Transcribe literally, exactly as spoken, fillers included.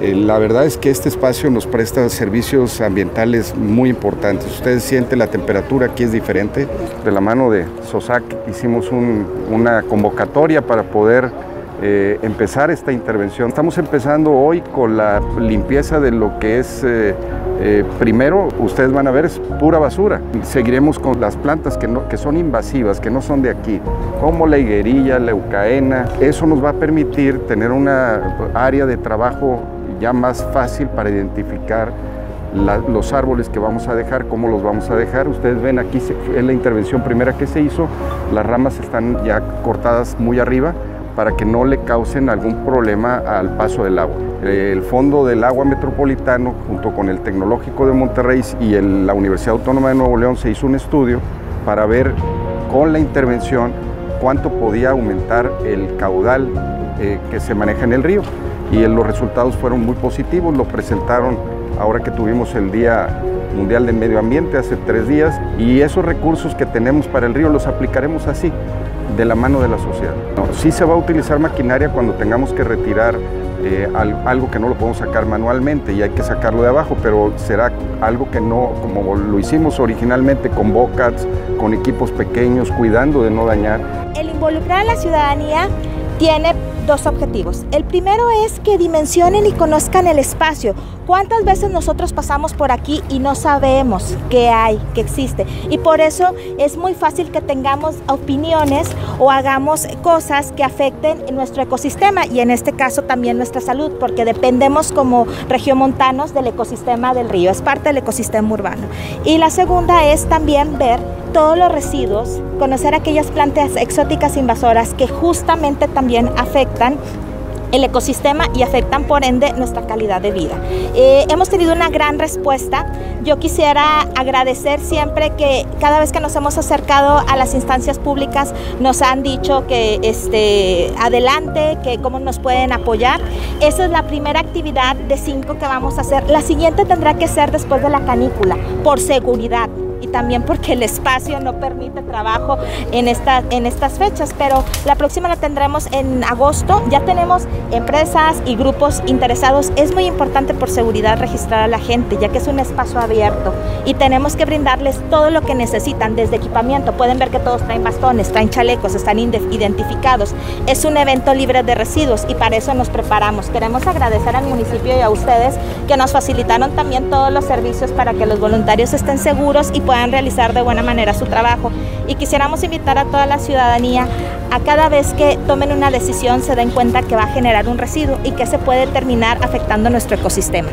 Eh, la verdad es que este espacio nos presta servicios ambientales muy importantes. Ustedes sienten la temperatura, aquí es diferente. De la mano de SOSAC hicimos un, una convocatoria para poder eh, empezar esta intervención. Estamos empezando hoy con la limpieza de lo que es... Eh, Eh, primero, ustedes van a ver, es pura basura. Seguiremos con las plantas que, no, que son invasivas, que no son de aquí, como la higuerilla, la eucaena. Eso nos va a permitir tener una área de trabajo ya más fácil para identificar la, los árboles que vamos a dejar, cómo los vamos a dejar. Ustedes ven aquí, se, es la intervención primera que se hizo. Las ramas están ya cortadas muy arriba para que no le causen algún problema al paso del agua. El Fondo del Agua Metropolitano, junto con el Tecnológico de Monterrey y el, la Universidad Autónoma de Nuevo León, se hizo un estudio para ver con la intervención cuánto podía aumentar el caudal eh, que se maneja en el río. Y los resultados fueron muy positivos, lo presentaron ahora que tuvimos el Día Mundial del Medio Ambiente hace tres días, y esos recursos que tenemos para el río los aplicaremos así, de la mano de la sociedad. No, sí se va a utilizar maquinaria cuando tengamos que retirar eh, algo que no lo podemos sacar manualmente y hay que sacarlo de abajo, pero será algo que no, como lo hicimos originalmente, con bocats, con equipos pequeños, cuidando de no dañar. El involucrar a la ciudadanía tiene dos objetivos. El primero es que dimensionen y conozcan el espacio. ¿Cuántas veces nosotros pasamos por aquí y no sabemos qué hay, qué existe? Y por eso es muy fácil que tengamos opiniones o hagamos cosas que afecten nuestro ecosistema y en este caso también nuestra salud, porque dependemos como regiomontanos del ecosistema del río, es parte del ecosistema urbano. Y la segunda es también ver todos los residuos, conocer aquellas plantas exóticas invasoras que justamente también afectan el ecosistema y afectan por ende nuestra calidad de vida. Eh, hemos tenido una gran respuesta. Yo quisiera agradecer siempre que cada vez que nos hemos acercado a las instancias públicas nos han dicho que este, adelante, que cómo nos pueden apoyar. Esa es la primera actividad de cinco que vamos a hacer. La siguiente tendrá que ser después de la canícula, por seguridad. Y también porque el espacio no permite trabajo en, esta, en estas fechas, pero la próxima la tendremos en agosto. Ya tenemos empresas y grupos interesados. Es muy importante por seguridad registrar a la gente, ya que es un espacio abierto y tenemos que brindarles todo lo que necesitan, desde equipamiento. Pueden ver que todos traen bastones, traen chalecos, están identificados. Es un evento libre de residuos y para eso nos preparamos. Queremos agradecer al municipio y a ustedes que nos facilitaron también todos los servicios para que los voluntarios estén seguros y puedan realizar de buena manera su trabajo. Y quisiéramos invitar a toda la ciudadanía a cada vez que tomen una decisión se den cuenta que va a generar un residuo y que se puede terminar afectando nuestro ecosistema.